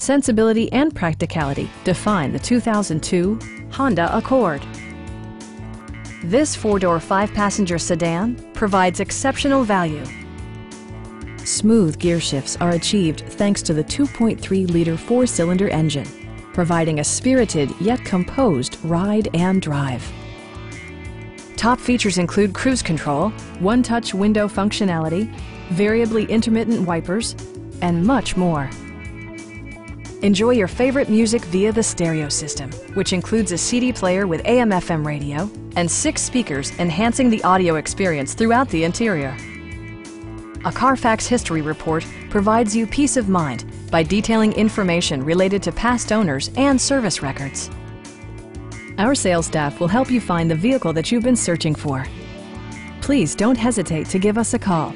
Sensibility and practicality define the 2002 Honda Accord. This four-door, five-passenger sedan provides exceptional value. Smooth gear shifts are achieved thanks to the 2.3-liter four-cylinder engine, providing a spirited yet composed ride and drive. Top features include cruise control, one-touch window functionality, variably intermittent wipers, and much more. Enjoy your favorite music via the stereo system, which includes a CD player with AM/FM radio and 6 speakers enhancing the audio experience throughout the interior. A Carfax history report provides you peace of mind by detailing information related to past owners and service records. Our sales staff will help you find the vehicle that you've been searching for. Please don't hesitate to give us a call.